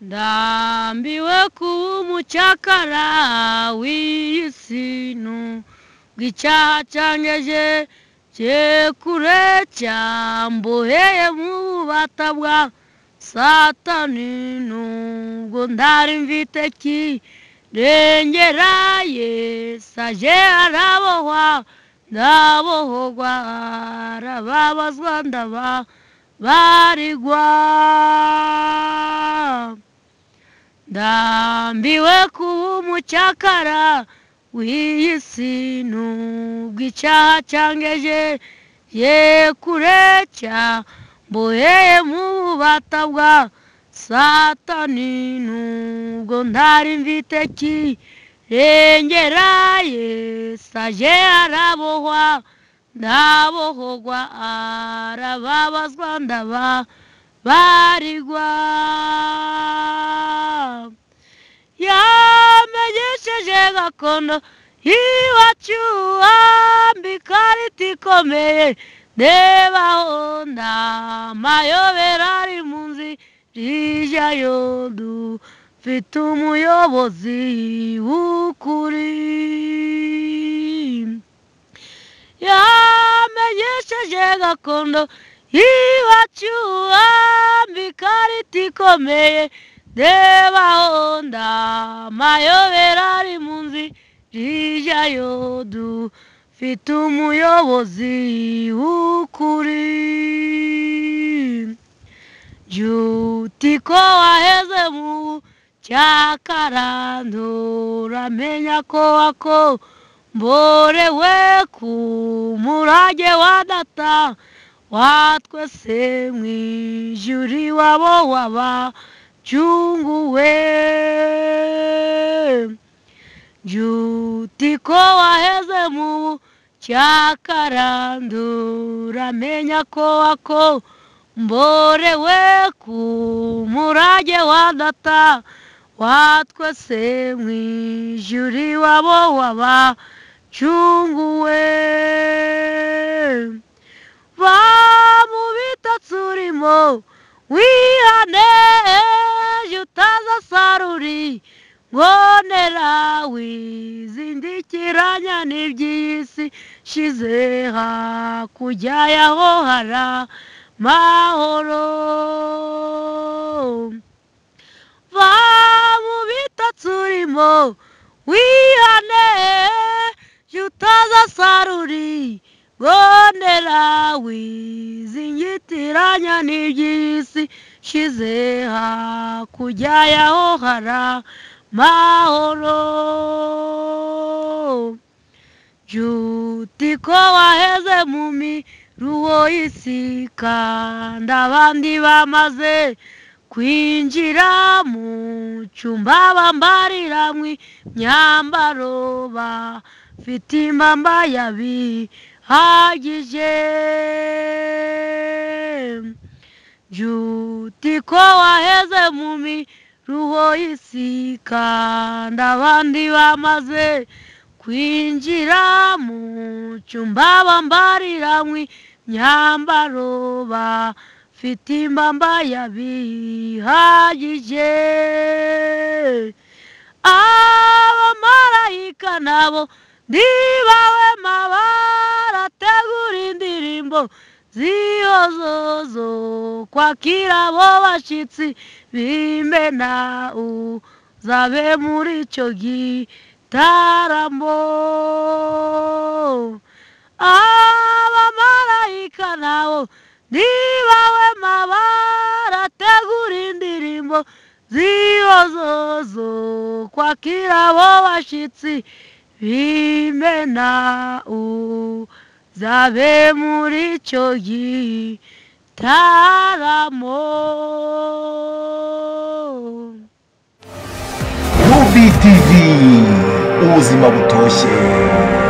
Dambiwe kumuchakara wisinu gichachangeje chekurecha mboheye mubatabwa satani nubwo ndarimviteki dengeraye saje arabohwa ndabohogwa arababazwa ndabarigwa Dambiwe kuba umucakara w'isi nubwo icyaha cyangeje ye kureca mboheye mu batabwa satani nubwo ntari mvite kirengera ye saje arabohwa ndabohogwa arababazwa ndabarigwa Yamenyesheje gakondo iwacu ambikari tikomeye Nebaho ndamayobera ari mu nzira dufite umuyobozi w'ukuri Yamenyesheje gakondo iwacu ambikari tikomeye Nebaho ndamayobera ari mu nzira dufite umuyobozi w'ukuri Jutiko waheze mu bucakara nturamenya ko wakomborewe ku murage wa data wa twese mw'ijuru iwabo w'abacunguwe Jutiko waheze mu bucakara nturamenya ko wakomborewe ku murage wa data wa twese mw'ijuru iwabo w'abacunguwe Tsurimo, wihane utaza saruri ngonera wizindikiranya n'iby'isi shize hakurya yaho hari amahoro va mu bitatsurimo wihane utaza saruri Gondela wizingitiranya n'iby'isi shize hakurya yaho hari amahoro Jutiko waheze mu miruho y'isi kandi abandi bamaze kwinjira mu cyumba bambariramwe imyambaro bafite impamba Hagije Jutiko waheze mu miruho y'isi kandi abandi bamaze kwinjira mu cyumba bambariramwe imyambaro bafite impamba bihagije abamarayika nabo Ndibawema barategura indirimbo zihozo kwakira abo bashyitsi b'imena uzabe muri icyo gitaramo abamarayika nabo ndibawema barategura indirimbo zihozo kwakira abo bashyitsi Bimena uzabe muri icyo gitaramo Rubi TV ubuzima butoshye